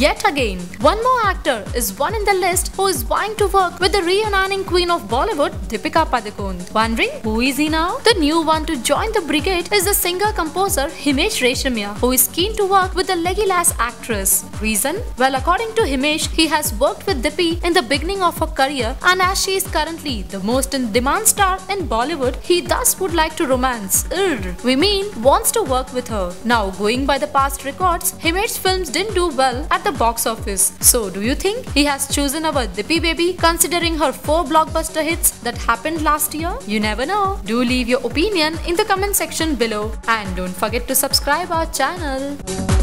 yet again. One more actor is one in the list who is vying to work with the reigning queen of Bollywood, Deepika Padukone. Wondering who is he now? The new one to join the brigade is the singer-composer Himesh Reshammiya, who is keen to work with the leggy-lass actress. Reason? Well, according to Himesh, he has worked with Deepika in the beginning of her career, and as she is currently the most in-demand star in Bollywood, he thus would like to romance. We mean wants to work with her. Now, going by the past records, Himesh's films didn't do well at the box office. So, do you think he has chosen our Deepika baby considering her 4 blockbuster hits that happened last year? You never know. Do leave your opinion in the comment section below and don't forget to subscribe our channel.